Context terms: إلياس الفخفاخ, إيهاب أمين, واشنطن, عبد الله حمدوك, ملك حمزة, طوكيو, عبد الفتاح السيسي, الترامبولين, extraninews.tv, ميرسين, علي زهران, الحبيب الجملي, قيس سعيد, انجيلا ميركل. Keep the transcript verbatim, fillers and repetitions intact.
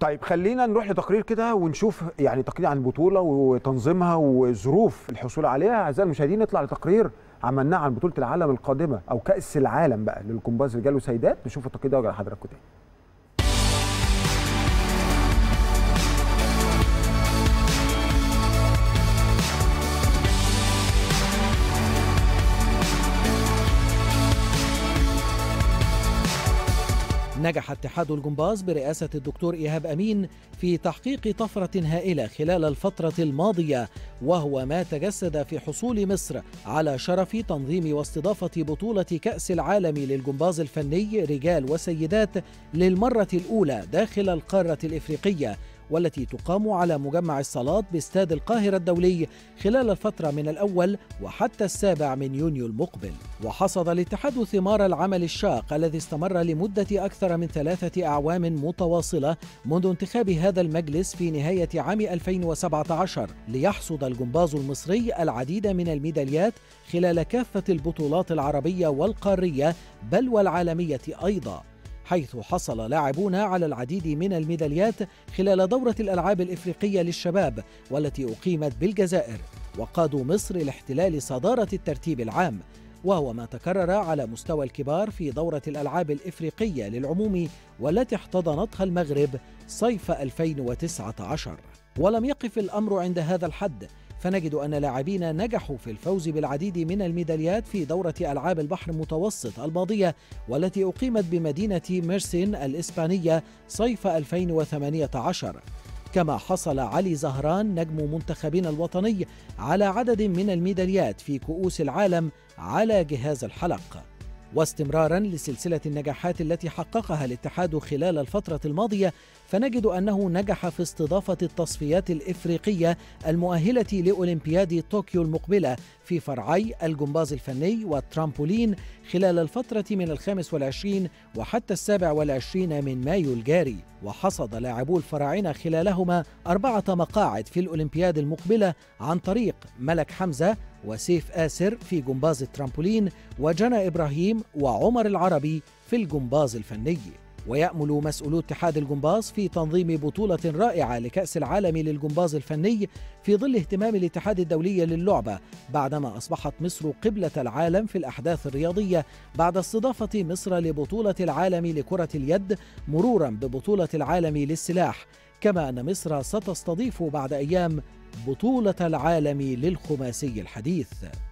طيب خلينا نروح لتقرير كده ونشوف يعني تقرير عن البطوله وتنظيمها وظروف الحصول عليها. اعزائي المشاهدين نطلع لتقرير عملناه عن بطوله العالم القادمه او كاس العالم بقى للجمباز رجال وسيدات، نشوف التقرير ده وارجع لحضراتكم تاني. نجح اتحاد الجمباز برئاسة الدكتور إيهاب أمين في تحقيق طفرة هائلة خلال الفترة الماضية، وهو ما تجسد في حصول مصر على شرف تنظيم واستضافة بطولة كأس العالم للجمباز الفني رجال وسيدات للمرة الأولى داخل القارة الإفريقية، والتي تقام على مجمع الصالات باستاد القاهرة الدولي خلال الفترة من الأول وحتى السابع من يونيو المقبل. وحصد الاتحاد ثمار العمل الشاق الذي استمر لمدة أكثر من ثلاثة أعوام متواصلة منذ انتخاب هذا المجلس في نهاية عام ألفين وسبعة عشر، ليحصد الجمباز المصري العديد من الميداليات خلال كافة البطولات العربية والقارية بل والعالمية أيضا، حيث حصل لاعبونا على العديد من الميداليات خلال دورة الألعاب الإفريقية للشباب والتي أقيمت بالجزائر، وقادوا مصر لاحتلال صدارة الترتيب العام، وهو ما تكرر على مستوى الكبار في دورة الألعاب الإفريقية للعموم والتي احتضنتها المغرب صيف ألفين وتسعة عشر. ولم يقف الأمر عند هذا الحد، فنجد أن لاعبين نجحوا في الفوز بالعديد من الميداليات في دورة ألعاب البحر المتوسط الماضية والتي أقيمت بمدينة ميرسين الإسبانية صيف ألفين وثمانية عشر، كما حصل علي زهران نجم منتخبنا الوطني على عدد من الميداليات في كؤوس العالم على جهاز الحلق. واستمرارا لسلسلة النجاحات التي حققها الاتحاد خلال الفترة الماضية، فنجد أنه نجح في استضافة التصفيات الإفريقية المؤهلة لأولمبياد طوكيو المقبلة في فرعي الجمباز الفني والترامبولين خلال الفترة من الخامس والعشرين وحتى السابع والعشرين من مايو الجاري، وحصد لاعبو الفراعنة خلالهما أربعة مقاعد في الأولمبياد المقبلة عن طريق ملك حمزة وسيف آسر في جمباز الترامبولين وجنى إبراهيم وعمر العربي في الجمباز الفني. ويأمل مسؤولو اتحاد الجمباز في تنظيم بطولة رائعة لكأس العالم للجمباز الفني في ظل اهتمام الاتحاد الدولي للعبة، بعدما أصبحت مصر قبلة العالم في الأحداث الرياضية بعد استضافة مصر لبطولة العالم لكرة اليد مرورا ببطولة العالم للسلاح، كما أن مصر ستستضيف بعد أيام بطولة العالم للخماسي الحديث.